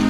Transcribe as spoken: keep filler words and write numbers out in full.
watching